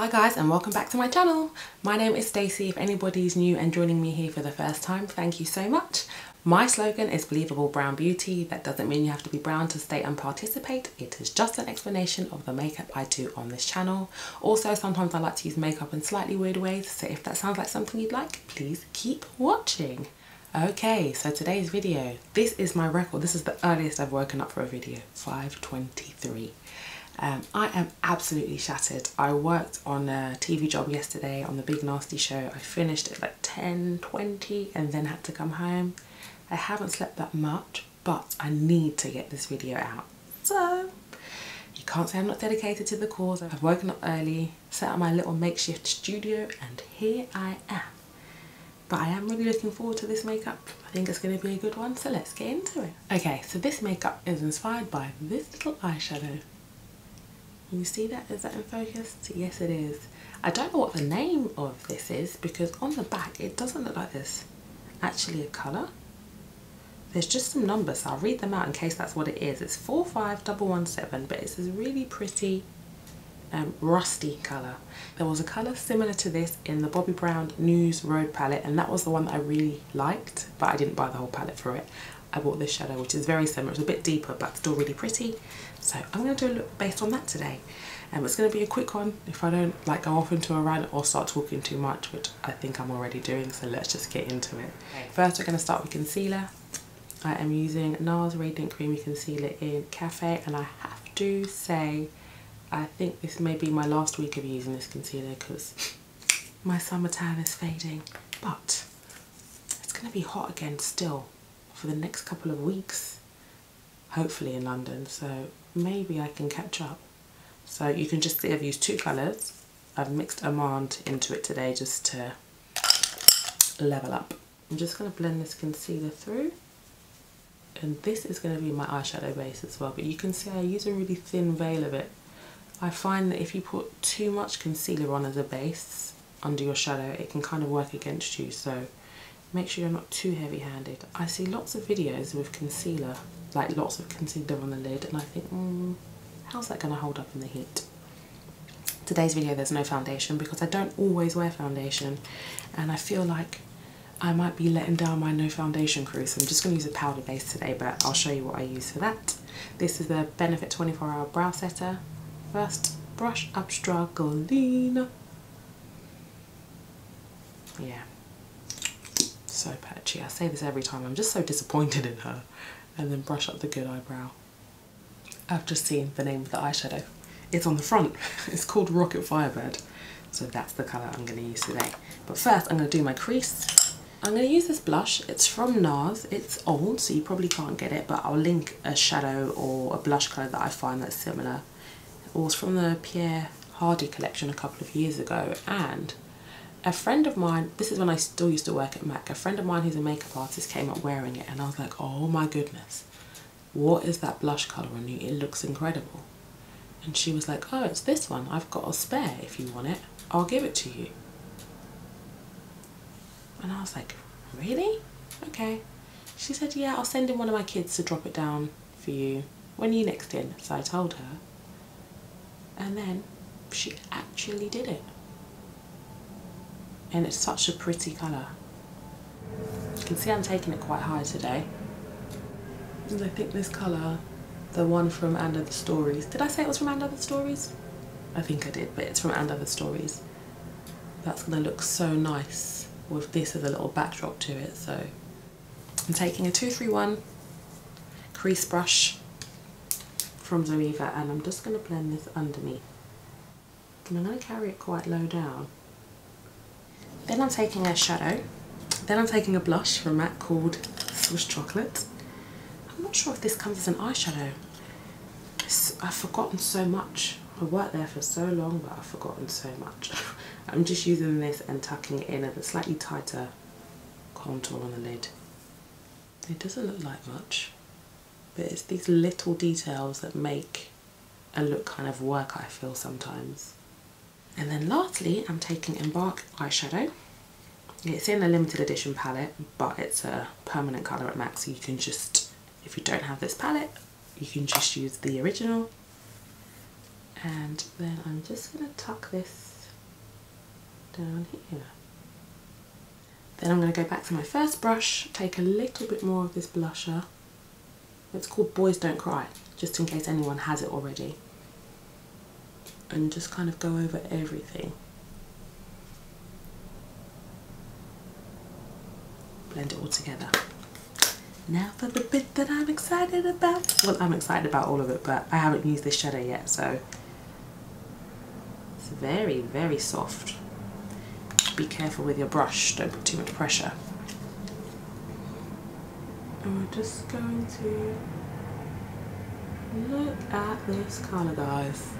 Hi guys and welcome back to my channel. My name is Stacey. If anybody's new and joining me here for the first time, thank you so much. My slogan is believable brown beauty. That doesn't mean you have to be brown to stay and participate. It is just an explanation of the makeup I do on this channel. Also, sometimes I like to use makeup in slightly weird ways, so if that sounds like something you'd like, please keep watching. Okay, so today's video, this is my record. This is the earliest I've woken up for a video, 5:23. I am absolutely shattered. I worked on a TV job yesterday on the Big Nasty Show. I finished at like 10:20 and then had to come home. I haven't slept that much, but I need to get this video out. So you can't say I'm not dedicated to the cause. I've woken up early, set up my little makeshift studio, and here I am. But I am really looking forward to this makeup. I think it's going to be a good one, so let's get into it. Okay, so this makeup is inspired by this little eyeshadow. Can you see that? Is that in focus? Yes, it is. I don't know what the name of this is because on the back it doesn't look like there's actually a colour. There's just some numbers, so I'll read them out in case that's what it is. It's 45117, but it's this really pretty rusty colour. There was a colour similar to this in the Bobbi Brown News Road palette, and that was the one that I really liked, but I didn't buy the whole palette for it. I bought this shadow, which is very similar. It's a bit deeper, but still really pretty. So I'm going to do a look based on that today. It's going to be a quick one if I don't like go off into a rant or start talking too much, which I think I'm already doing, so let's just get into it. Okay. First, we're going to start with concealer. I am using NARS Radiant Creamy Concealer in Cafe, and I have to say, I think this may be my last week of using this concealer because my summer tan is fading, but it's going to be hot again still for the next couple of weeks, hopefully in London, so maybe I can catch up. So you can just see I've used two colours. I've mixed Amande into it today just to level up. I'm just going to blend this concealer through, and this is going to be my eyeshadow base as well, but you can see I use a really thin veil of it. I find that if you put too much concealer on as a base under your shadow, it can kind of work against you, so make sure you're not too heavy-handed. I see lots of videos with concealer, like lots of concealer on the lid, and I think, how's that going to hold up in the heat? Today's video, there's no foundation because I don't always wear foundation, and I feel like I might be letting down my no foundation crew, so I'm just going to use a powder base today, but I'll show you what I use for that. This is the Benefit 24-hour brow setter. First, brush up Straggolina. Yeah. So patchy. I say this every time, I'm just so disappointed in her. And then brush up the good eyebrow. I've just seen the name of the eyeshadow. It's on the front. It's called Rocket Firebird. So that's the colour I'm going to use today. But first I'm going to do my crease. I'm going to use this blush. It's from NARS. It's old, so you probably can't get it, but I'll link a shadow or a blush colour that I find that's similar. It was from the Pierre Hardy collection a couple of years ago, and a friend of mine, this is when I still used to work at MAC, a friend of mine who's a makeup artist came up wearing it, and I was like, oh my goodness, what is that blush colour on you? It looks incredible. And she was like, oh, it's this one. I've got a spare if you want it. I'll give it to you. And I was like, really? Okay. She said, yeah, I'll send in one of my kids to drop it down for you. When are you next in? So I told her. And then she actually did it. And it's such a pretty colour. You can see I'm taking it quite high today. And I think this colour, the one from And Other Stories, did I say it was from And Other Stories? I think I did, but it's from And Other Stories. That's going to look so nice with this as a little backdrop to it. So I'm taking a 231 crease brush from Zoeva, and I'm just going to blend this underneath. And I'm going to carry it quite low down. Then I'm taking a shadow, then I'm taking a blush from MAC called Swiss Chocolate. I'm not sure if this comes as an eyeshadow. I've forgotten so much. I worked there for so long, but I've forgotten so much. I'm just using this and tucking it in as a slightly tighter contour on the lid. It doesn't look like much, but it's these little details that make a look kind of work, I feel sometimes. And then lastly, I'm taking Embark eyeshadow. It's in a limited edition palette, but it's a permanent colour at MAC, so you can just, if you don't have this palette, you can just use the original. And then I'm just going to tuck this down here. Then I'm going to go back to my first brush, take a little bit more of this blusher. It's called Boys Don't Cry, just in case anyone has it already. And just kind of go over everything. Blend it all together. Now for the bit that I'm excited about. Well, I'm excited about all of it, but I haven't used this shadow yet, so it's very, very soft. Be careful with your brush, don't put too much pressure. And we're just going to look at this colour, guys.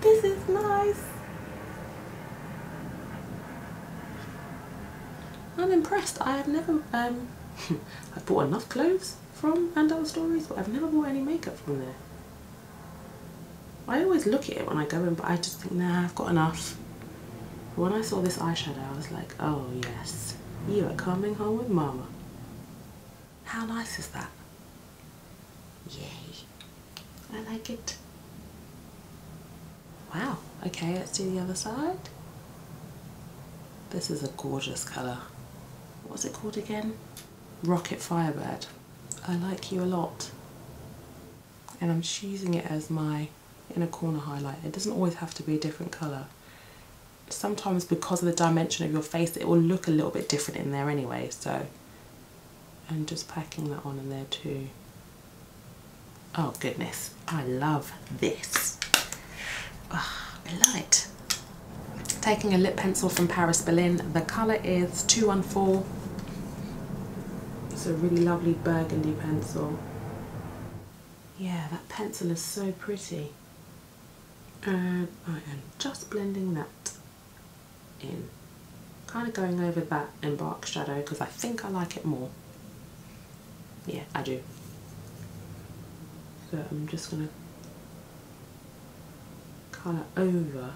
This is nice. I'm impressed. I have never I've bought enough clothes from And Other Stories, but I've never bought any makeup from there. I always look at it when I go in, but I just think, nah, I've got enough. But when I saw this eyeshadow, I was like, oh yes, you are coming home with mama. How nice is that? Yay. I like it. Wow, okay, let's do the other side. This is a gorgeous colour. What's it called again? Rocket Firebird. I like you a lot. And I'm choosing it as my inner corner highlight. It doesn't always have to be a different colour. Sometimes because of the dimension of your face, it will look a little bit different in there anyway, so. I'm just packing that on in there too. Oh goodness, I love this. Oh, I love it. Taking a lip pencil from Paris Berlin. The colour is 214. It's a really lovely burgundy pencil. Yeah, that pencil is so pretty. And I am just blending that in. Kind of going over that Embark shadow because I think I like it more. Yeah, I do. So I'm just going to colour over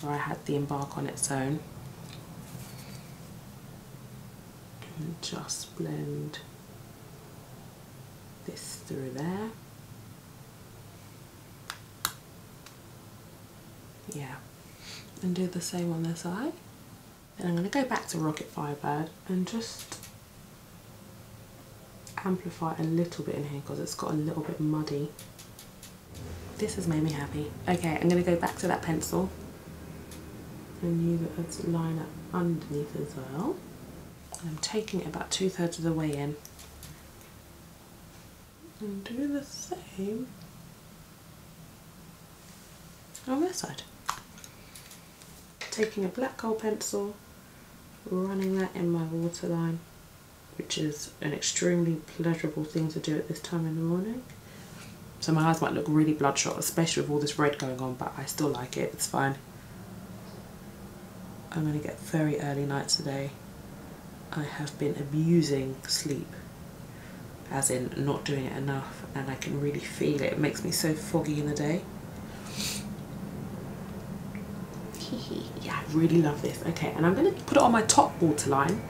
where I had the Embark on its own. And just blend this through there. Yeah, and do the same on this side. Then I'm going to go back to Rocket Firebird and just amplify a little bit in here because it's got a little bit muddy. This has made me happy. Okay, I'm going to go back to that pencil and use it as a liner underneath as well. I'm taking it about 2/3 of the way in. And do the same on this side. Taking a black gold pencil, running that in my waterline, which is an extremely pleasurable thing to do at this time in the morning. So my eyes might look really bloodshot, especially with all this red going on, but I still like it, it's fine. I'm going to get very early nights today. I have been abusing sleep, as in not doing it enough, and I can really feel it. It makes me so foggy in the day. Yeah, I really love this. Okay, and I'm going to put it on my top waterline,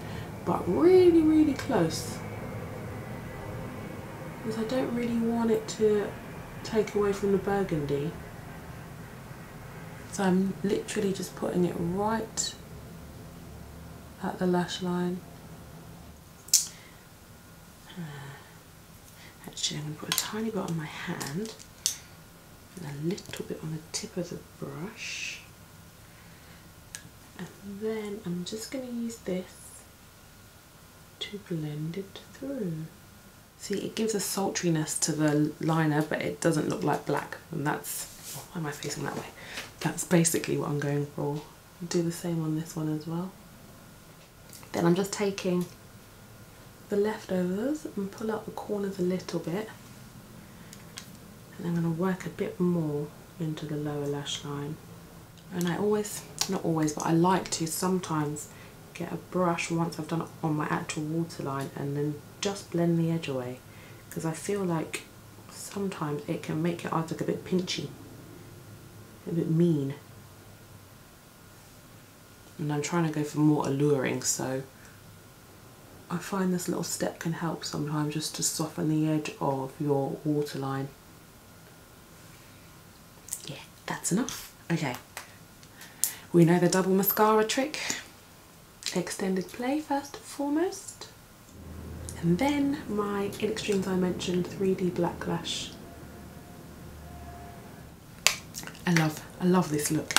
but really, really close. Because I don't really want it to take away from the burgundy. So I'm literally just putting it right at the lash line. Actually, I'm going to put a tiny bit on my hand and a little bit on the tip of the brush. And then I'm just going to use this to blend it through. See, it gives a sultriness to the liner, but it doesn't look like black, and that's... Why am I facing that way? That's basically what I'm going for. Do the same on this one as well. Then I'm just taking the leftovers and pull out the corners a little bit. And I'm going to work a bit more into the lower lash line. And I always, not always, but I like to sometimes get a brush once I've done it on my actual waterline and then just blend the edge away. Because I feel like sometimes it can make your eyes look a bit pinchy. A bit mean, and I'm trying to go for more alluring, so I find this little step can help sometimes just to soften the edge of your waterline. Yeah, that's enough. Okay, We know the double mascara trick. Extended Play first and foremost. And then my In Extreme Dimension 3D Blacklash. I love this look.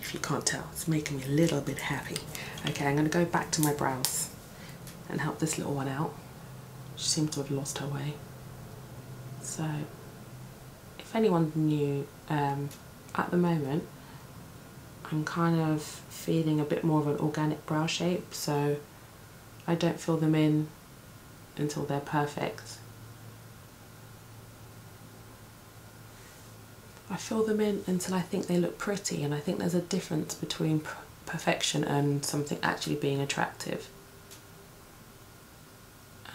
If you can't tell, it's making me a little bit happy. Okay, I'm going to go back to my brows and help this little one out. She seems to have lost her way. So, if anyone's new, at the moment, I'm kind of feeling a bit more of an organic brow shape, so I don't fill them in until they're perfect. I fill them in until I think they look pretty, and I think there's a difference between perfection and something actually being attractive.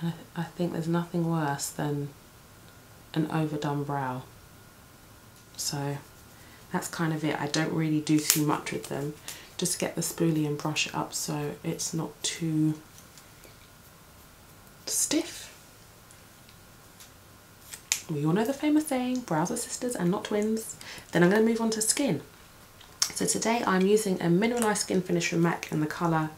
And I think there's nothing worse than an overdone brow. So that's kind of it. I don't really do too much with them. Just get the spoolie and brush it up so it's not too stiff. We all know the famous saying, brows are sisters and not twins. Then I'm going to move on to skin. So today I'm using a Mineralized Skinfinish from MAC in the colour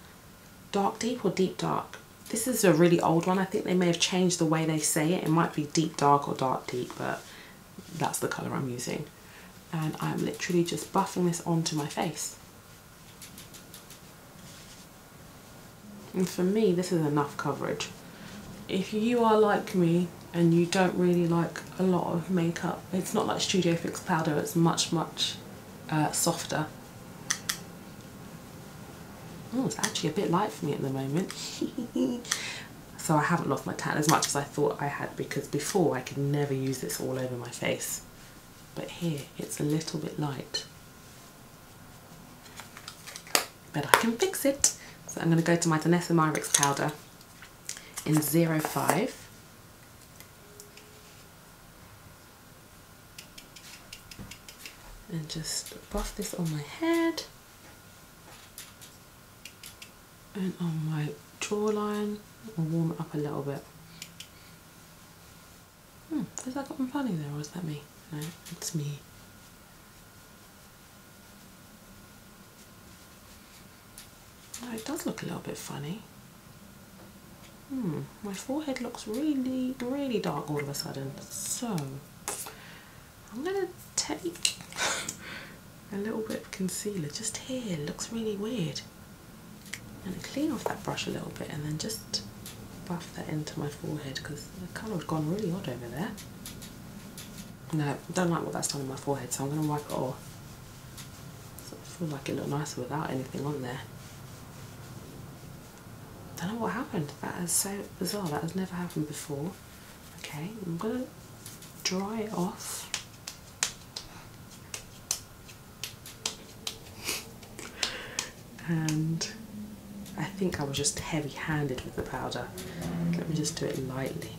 Dark Deep or Deep Dark. This is a really old one. I think they may have changed the way they say it. It might be Deep Dark or Dark Deep, but that's the colour I'm using. And I'm literally just buffing this onto my face. And for me, this is enough coverage. If you are like me and you don't really like a lot of makeup, it's not like Studio Fix powder, it's much softer. Oh, it's actually a bit light for me at the moment. So I haven't lost my tan as much as I thought I had, because before I could never use this all over my face. But here, it's a little bit light. But I can fix it. So I'm going to go to my Danessa Myricks powder in 05. And just buff this on my head. And on my jawline. And warm it up a little bit. Has that gotten funny there, or is that me? No, it's me. No, it does look a little bit funny. My forehead looks really, really dark all of a sudden. So, I'm going to take a little bit of concealer just here. It looks really weird. I'm going to clean off that brush a little bit and then just buff that into my forehead, because the colour had gone really odd over there. No, don't like what that's done on my forehead, so I'm going to wipe it off. So I feel like it looked nicer without anything on there. Don't know what happened. That is so bizarre. That has never happened before. Okay, I'm going to dry it off. And I think I was just heavy-handed with the powder. Let me just do it lightly.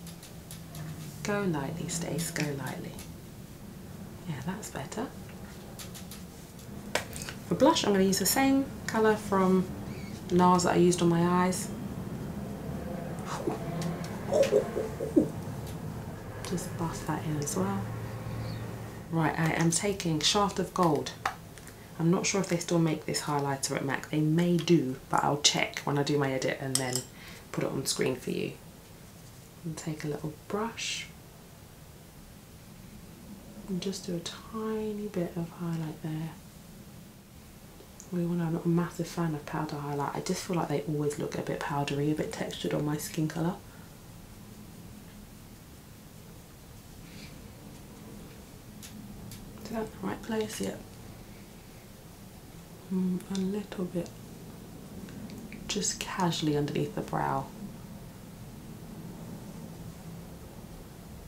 Go lightly, Stacey, go lightly. Yeah, that's better. For blush, I'm going to use the same colour from NARS that I used on my eyes. Just buff that in as well. Right, I am taking Shaft of Gold. I'm not sure if they still make this highlighter at MAC. They may do, but I'll check when I do my edit and then put it on screen for you. And take a little brush and just do a tiny bit of highlight there. We all know I'm not a massive fan of powder highlight. I just feel like they always look a bit powdery, a bit textured on my skin colour. Is that the right place? Yep. A little bit, just casually underneath the brow,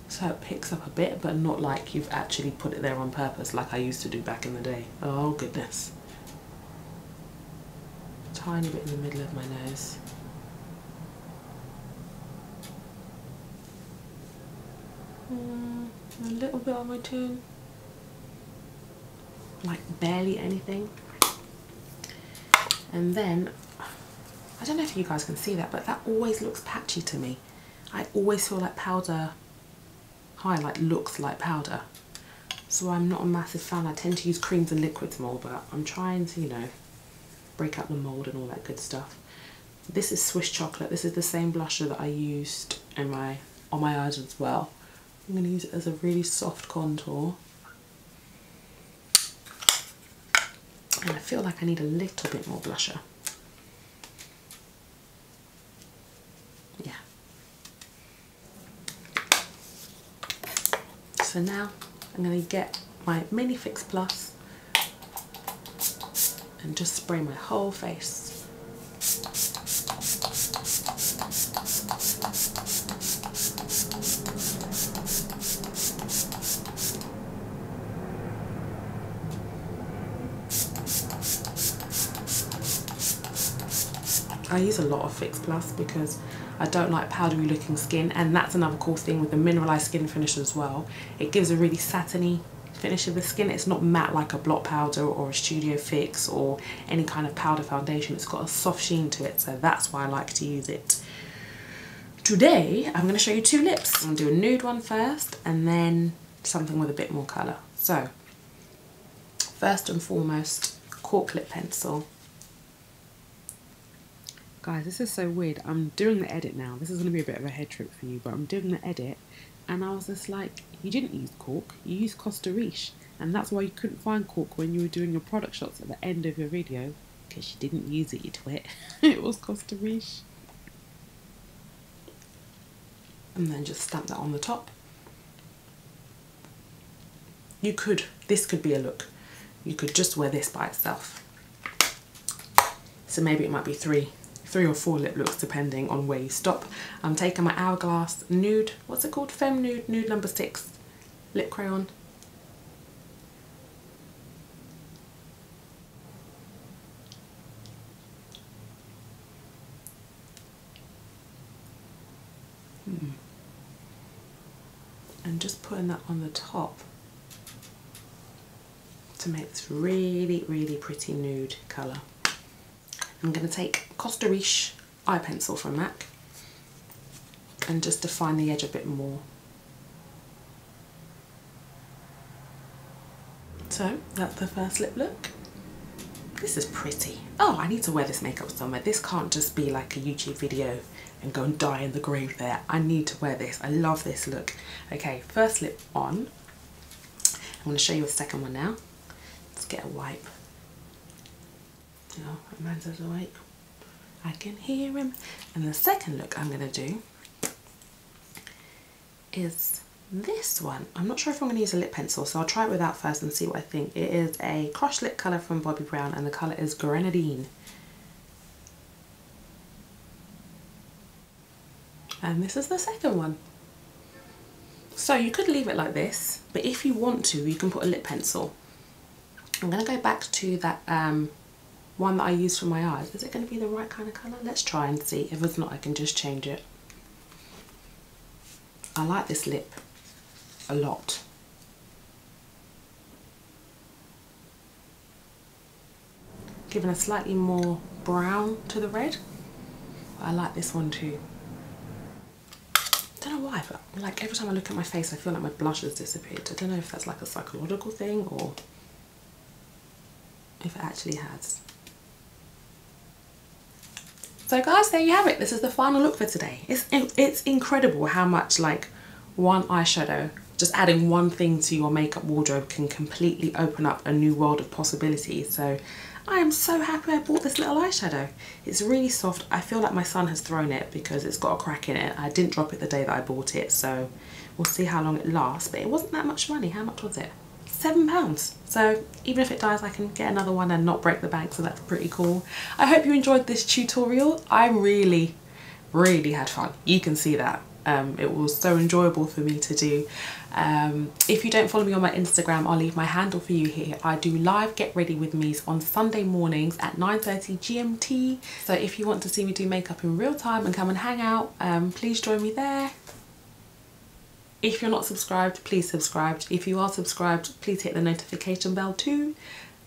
so it picks up a bit, but not like you've actually put it there on purpose like I used to do back in the day. Oh goodness. Tiny bit in the middle of my nose. A little bit on my chin, like barely anything. And then, I don't know if you guys can see that, but that always looks patchy to me. I always feel like powder highlight looks like powder. so I'm not a massive fan. I tend to use creams and liquids more, but I'm trying to, you know, break up the mold and all that good stuff. This is Swiss Chocolate. This is the same blusher that I used in my on my eyes as well. I'm going to use it as a really soft contour. And I feel like I need a little bit more blusher. Yeah. So now I'm going to get my mini Fix Plus and just spray my whole face. I use a lot of Fix Plus because I don't like powdery looking skin, and that's another cool thing with the Mineralized Skinfinish as well. It gives a really satiny finish of the skin. It's not matte like a blot powder or a Studio Fix or any kind of powder foundation. It's got a soft sheen to it, so that's why I like to use it. Today I'm going to show you two lips. I'm going to do a nude one first and then something with a bit more colour. So first and foremost, cork lip pencil. Guys, this is so weird. I'm doing the edit now. This is going to be a bit of a head trip for you, but I'm doing the edit and I was just like, you didn't use cork, you used Costa Riche, and that's why you couldn't find cork when you were doing your product shots at the end of your video, because you didn't use it, you twit. It was Costa Riche. And then just stamp that on the top. You could, this could be a look. You could just wear this by itself. So maybe it might be three or four lip looks depending on where you stop. I'm taking my Hourglass nude, what's it called, Femme Nude, nude number 6 lip crayon. And just putting that on the top to make this really, really pretty nude colour. I'm going to take Costa Riche eye pencil from MAC and just define the edge a bit more. So that's the first lip look. This is pretty. Oh, I need to wear this makeup somewhere. This can't just be like a YouTube video and go and die in the grave there. I need to wear this. I love this look. Okay, first lip on. I'm going to show you a second one now. Let's get a wipe. Oh, Amanda's awake. I can hear him. And the second look I'm going to do is this one. I'm not sure if I'm going to use a lip pencil, so I'll try it without first and see what I think. It is a Crushed Lip colour from Bobbi Brown, and the colour is Grenadine. And this is the second one. So you could leave it like this, but if you want to, you can put a lip pencil. I'm going to go back to that one that I use for my eyes. Is it going to be the right kind of colour? Let's try and see. If it's not, I can just change it. I like this lip a lot. Giving a slightly more brown to the red. I like this one too. I don't know why, but like every time I look at my face I feel like my blush has disappeared. I don't know if that's like a psychological thing or if it actually has. So guys, there you have it. This is the final look for today. It's incredible how much like one eyeshadow, just adding one thing to your makeup wardrobe, can completely open up a new world of possibilities. So I am so happy I bought this little eyeshadow. It's really soft. I feel like my son has thrown it because it's got a crack in it. I didn't drop it the day that I bought it, so we'll see how long it lasts. But it wasn't that much money. How much was it? £7. So even if it dies, I can get another one and not break the bank, so that's pretty cool. I hope you enjoyed this tutorial. I really, really had fun. You can see that. It was so enjoyable for me to do. If you don't follow me on my Instagram, I'll leave my handle for you here. I do live Get Ready With Me's on Sunday mornings at 9:30 GMT. So if you want to see me do makeup in real time and come and hang out, please join me there. If you're not subscribed, please subscribe. If you are subscribed, please hit the notification bell too.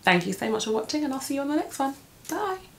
Thank you so much for watching, and I'll see you on the next one. Bye.